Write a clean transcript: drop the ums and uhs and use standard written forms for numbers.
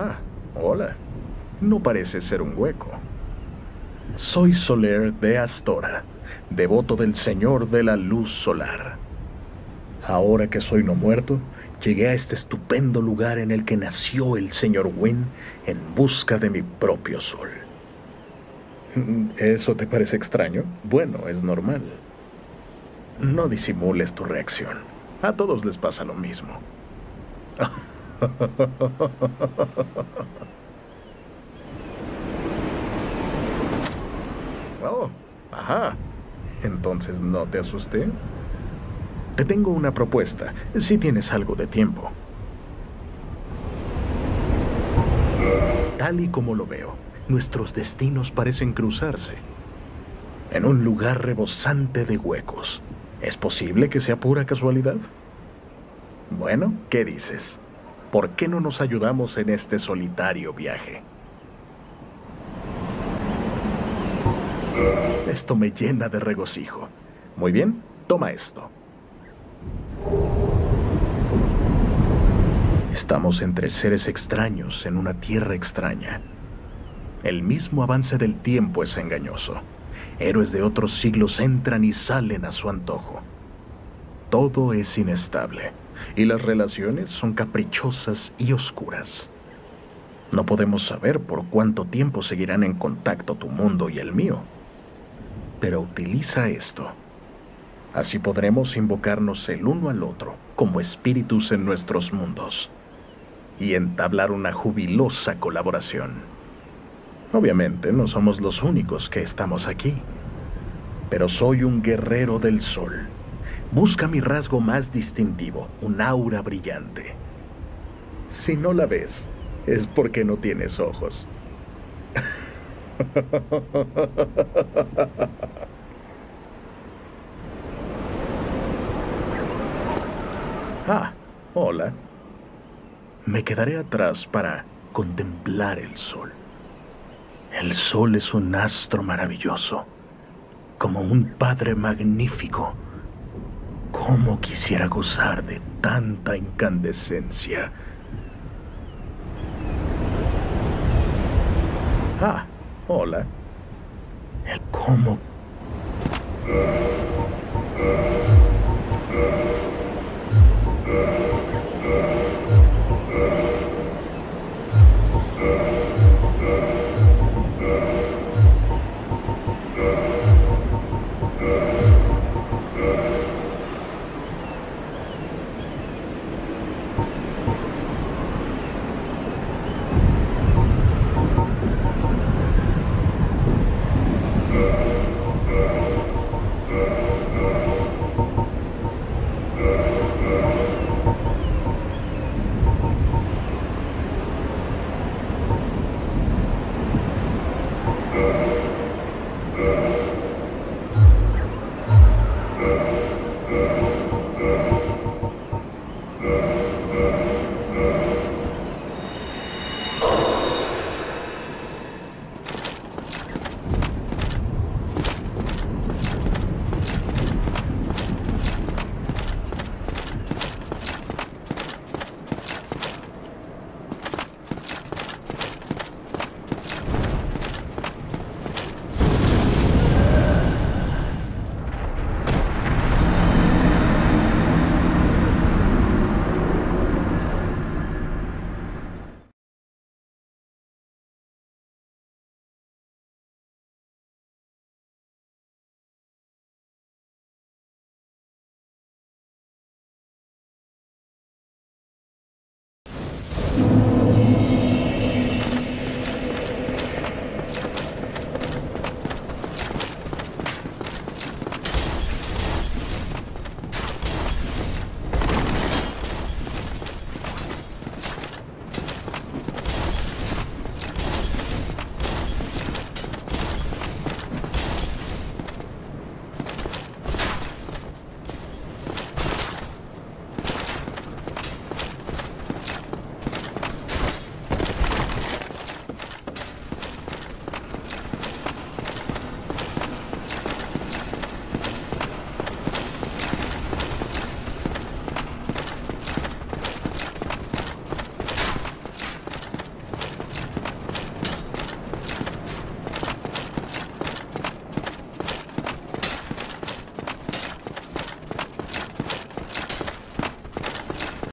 Ah, hola. No parece ser un hueco. Soy Solaire de Astora, devoto del Señor de la Luz Solar. Ahora que soy no muerto, llegué a este estupendo lugar en el que nació el señor Wynn en busca de mi propio sol. ¿Eso te parece extraño? Bueno, es normal. No disimules tu reacción. A todos les pasa lo mismo. Oh, ajá. Entonces no te asusté. Te tengo una propuesta, si tienes algo de tiempo. Tal y como lo veo, nuestros destinos parecen cruzarse. En un lugar rebosante de huecos. ¿Es posible que sea pura casualidad? Bueno, ¿qué dices? ¿Por qué no nos ayudamos en este solitario viaje? Esto me llena de regocijo. Muy bien, toma esto. Estamos entre seres extraños en una tierra extraña. El mismo avance del tiempo es engañoso. Héroes de otros siglos entran y salen a su antojo. Todo es inestable, y las relaciones son caprichosas y oscuras. No podemos saber por cuánto tiempo seguirán en contacto tu mundo y el mío. Pero utiliza esto. Así podremos invocarnos el uno al otro como espíritus en nuestros mundos y entablar una jubilosa colaboración. Obviamente no somos los únicos que estamos aquí, pero soy un guerrero del sol. Busca mi rasgo más distintivo, un aura brillante. Si no la ves, es porque no tienes ojos. Ah, hola. Me quedaré atrás para contemplar el sol. El sol es un astro maravilloso, como un padre magnífico. ¿Cómo quisiera gozar de tanta incandescencia? Ah, hola. ¿Cómo?